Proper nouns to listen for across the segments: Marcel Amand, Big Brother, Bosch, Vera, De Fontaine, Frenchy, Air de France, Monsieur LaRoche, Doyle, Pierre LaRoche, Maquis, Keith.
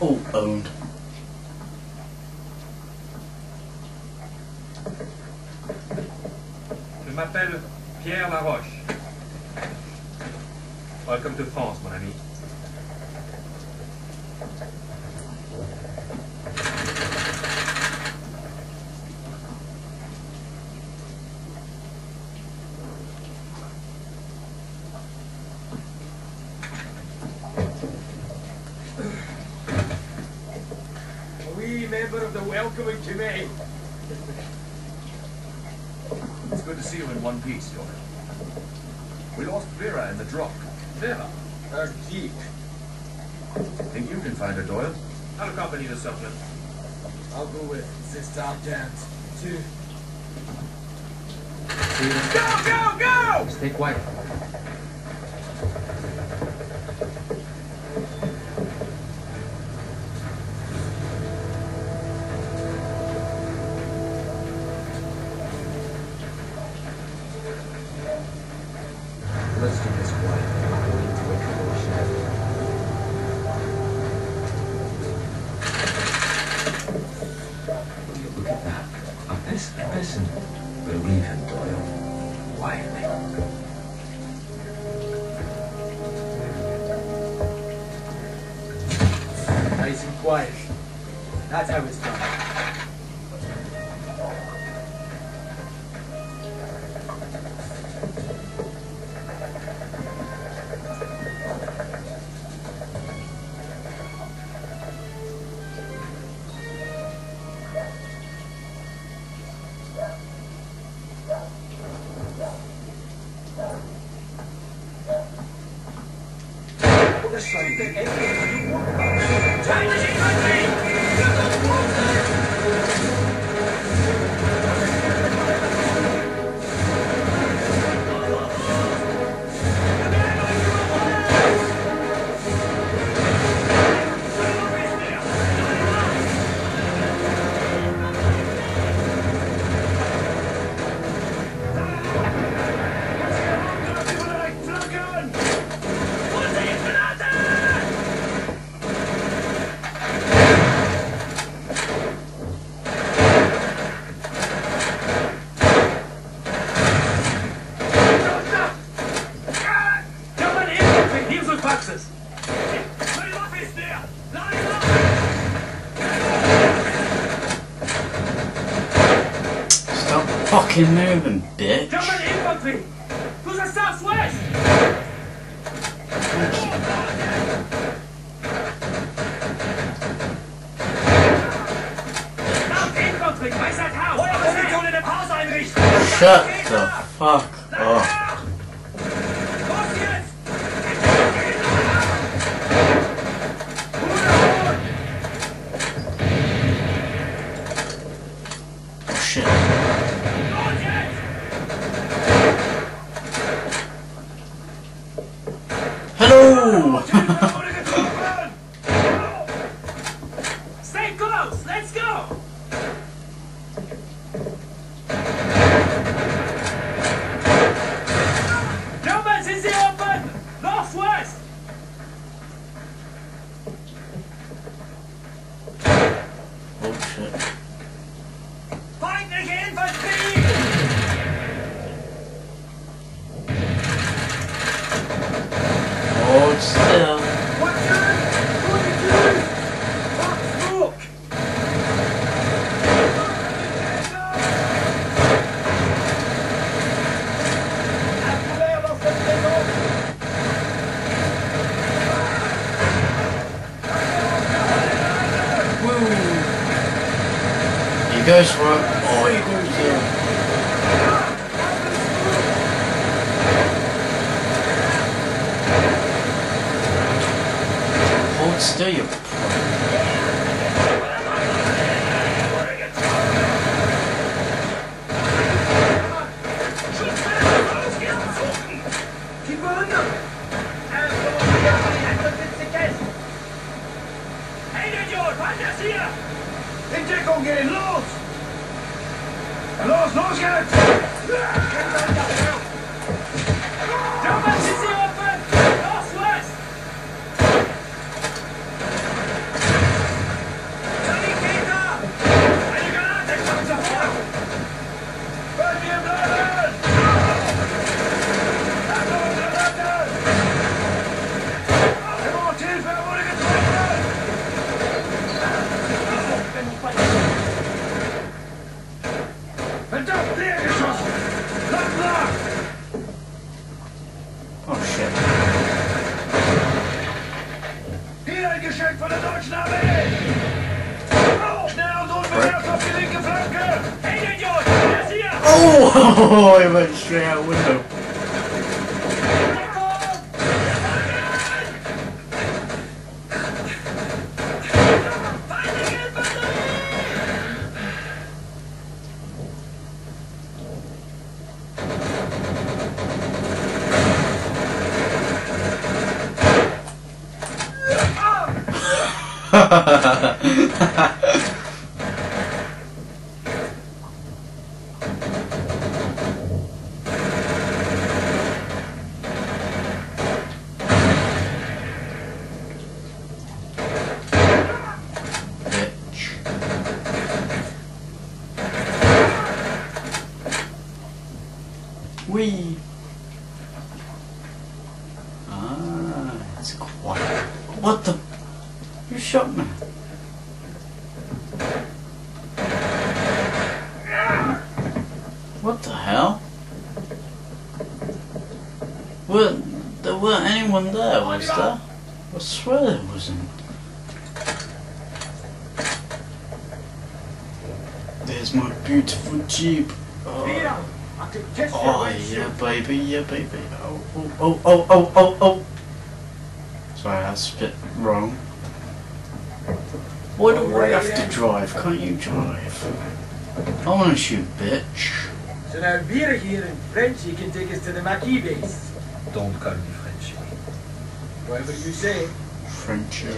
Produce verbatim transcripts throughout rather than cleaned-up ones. all owned. Je m'appelle Pierre LaRoche. Welcome to France, mon ami. Welcoming to me. It's good to see you in one piece, Doyle. We lost Vera in the drop. Vera? Her jeep. Think you can find her, Doyle? I'll accompany the supplement. I'll go with Sister Dance, too. Go, go, go! Stay quiet. Fucking moving, bitch. German infantry! To the southwest! Infantry, by that house! Shut the fuck up. Oh, it went straight out the window. Wee. Ah, it's quiet. What the? You shot me. What the hell? Were, there weren't anyone there, was there? I swear there wasn't. There's my beautiful Jeep. Oh. Oh yeah, baby, yeah, baby. Oh, oh, oh, oh, oh, oh. Sorry, I spit wrong. Why do I have to drive? Can't you drive? I want to shoot, bitch. So now Vera here and Frenchy can take us to the Maquis base. Don't call me Frenchy. Whatever you say. Frenchy.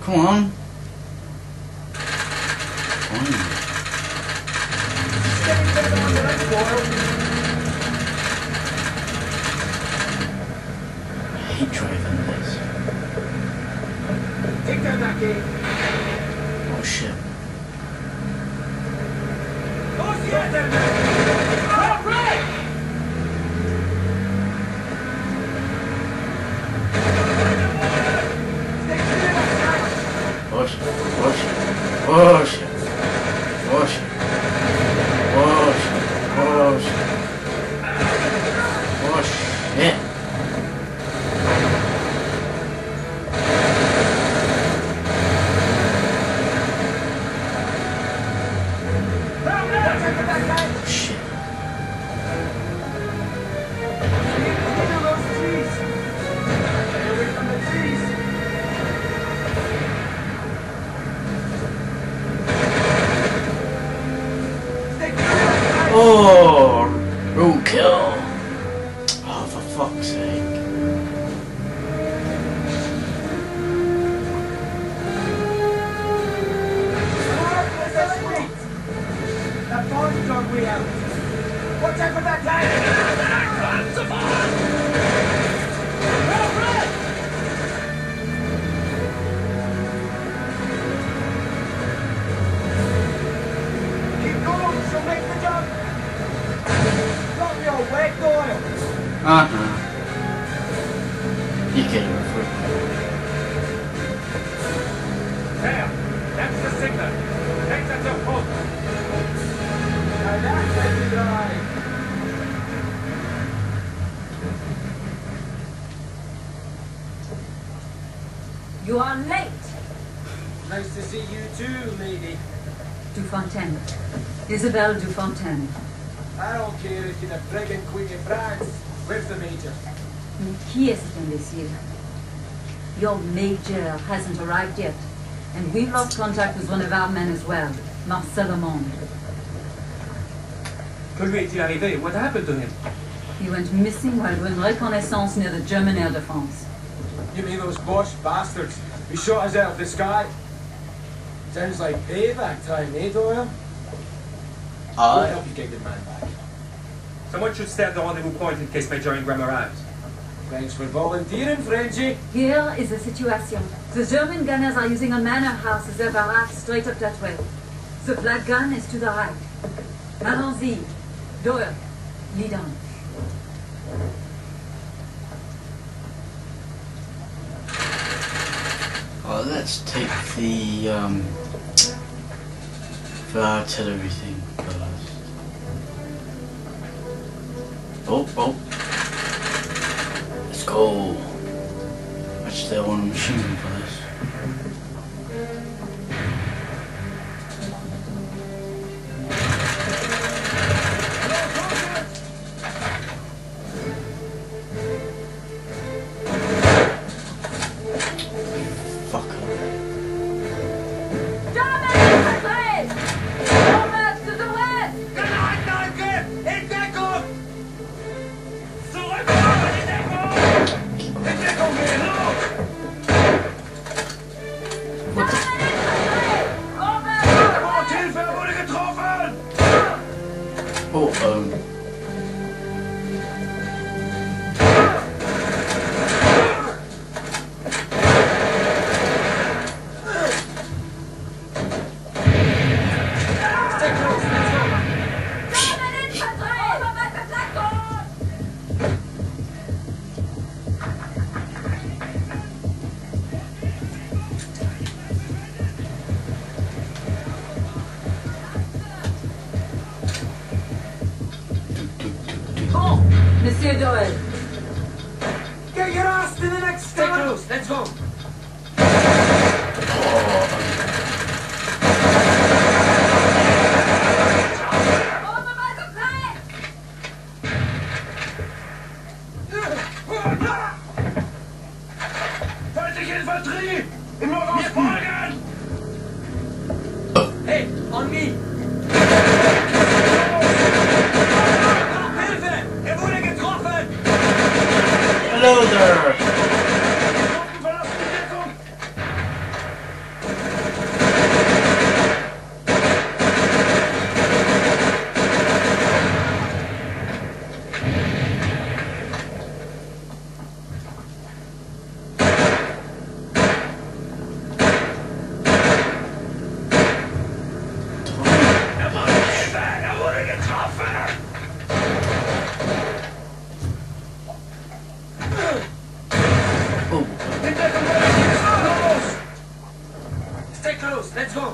Come on. Come on. I hate driving this. Take that back in. Oh shit. Oh yeah, that back. All right. Bosch, Bosch, Bosch, Bosch, Bosch. Oh shit. Oh shit. Oh shit. Oh, roadkill. Oh, for fuck's sake. That barge dog way out. Watch out for that guy! Keep going, she'll make the jump! Wet Doyle! Uh-huh. You get your foot. There! That's the signal! Take that to hook! Now that's how you drive! You are late! Nice to see you too, lady. De Fontaine. Isabelle De Fontaine. I don't care if you're the friggin' Queen of France. Where's the Major? Maquis isn't this year. Your Major hasn't arrived yet. And we've lost contact with one of our men as well, Marcel Amand. Could we see arrivé? What happened to him? He went missing while doing reconnaissance near the German Air de France. You mean those Bosch bastards? We shot us out of the sky? Sounds like payback time, eh, Doyle? I we'll help you get the man back. Someone should stay at the rendezvous point in case Major Ingram arrives. Thanks for volunteering, Frenchy. Here is the situation. The German gunners are using a manor house as their barracks straight up that way. The black gun is to the right. Allons-y. Doyle, lead on. Oh, let's take the um, the artillery thing. Oh, oh. Let's go. Watch fix their own machines for this. Monsieur Doyle. Get your ass to the next step. Stay close. Let's go.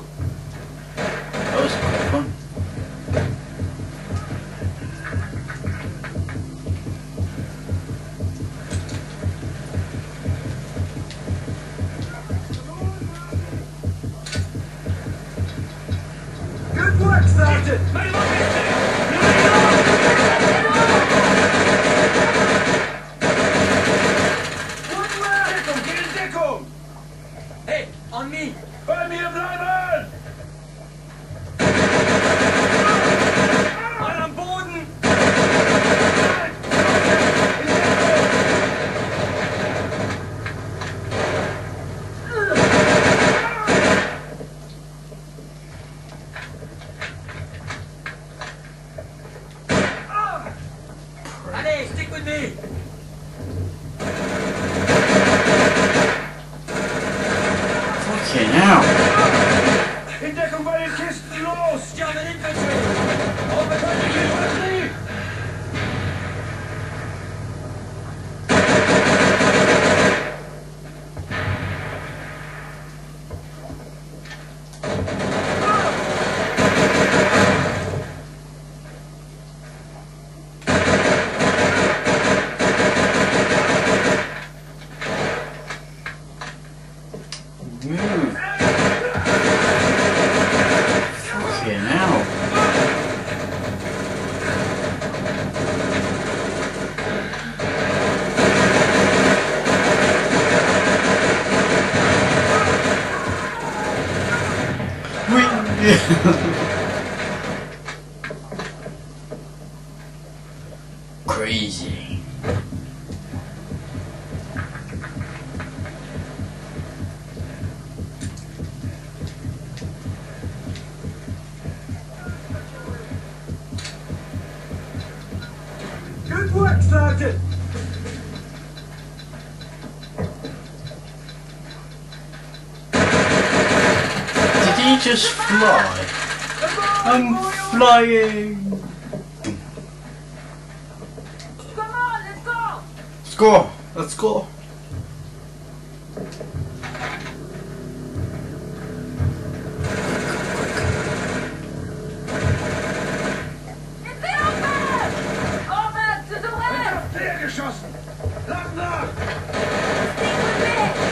Crazy. Good work, Sergeant. Did he just fly? I'm flying. Come on, let's go. Let's go. Let's go. Over to the left. Lack nach. Stick with me.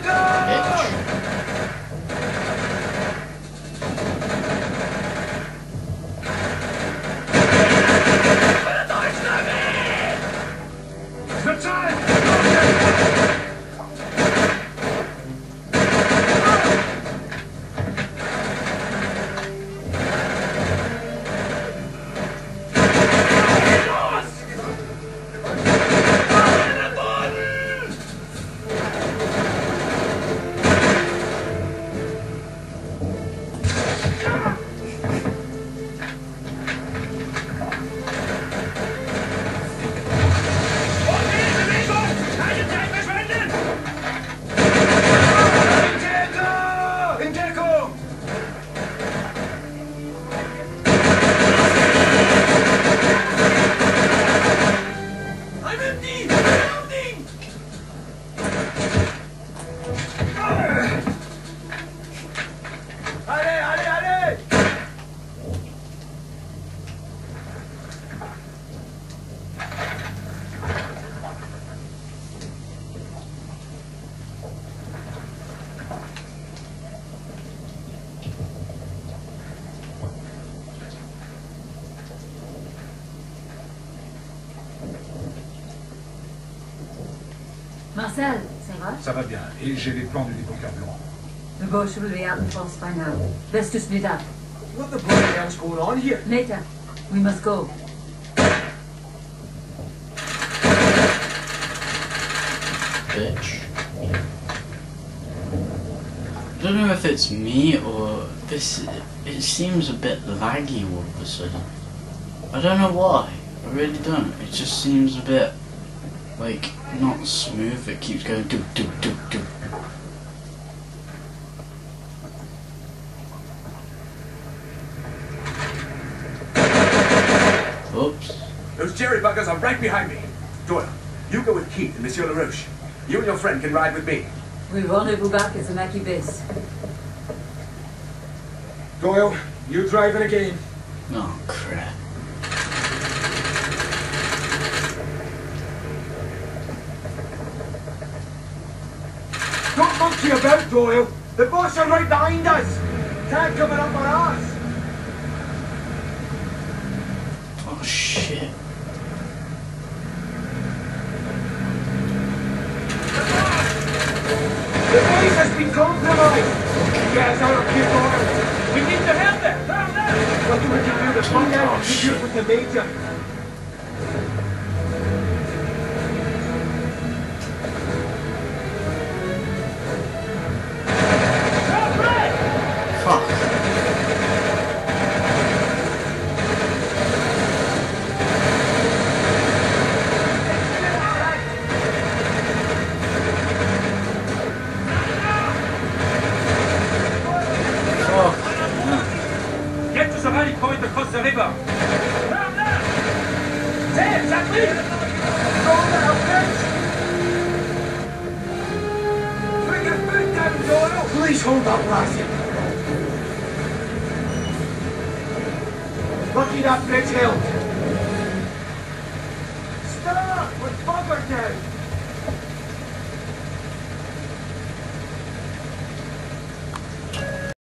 that hitch. Marcel, ça va? Ça va bien, et j'ai les plans du déconcarburant. The Bosch will be out of France by now. Let's just do that. What the bloody hell's going on here? Later. We must go. Bitch. I don't know if it's me or this. It seems a bit laggy all of a sudden. I don't know why. I really don't. It just seems a bit like not smooth, it keeps going do do do do. Oops. Those jerry buggers are right behind me. Doyle, you go with Keith and Monsieur LaRoche. You and your friend can ride with me. We rendezvous back at the Maquis base. Doyle, you driving again. Oh crap. Don't monkey about, Doyle. The Bosch are right behind us. Tag coming up on us. Oh shit. The base has been compromised. Get us out of here, Doyle. We need the help there. Down there. What do we do now? The phone now. We're with the major. Lucky that bridge held. Stop! We're buggered now!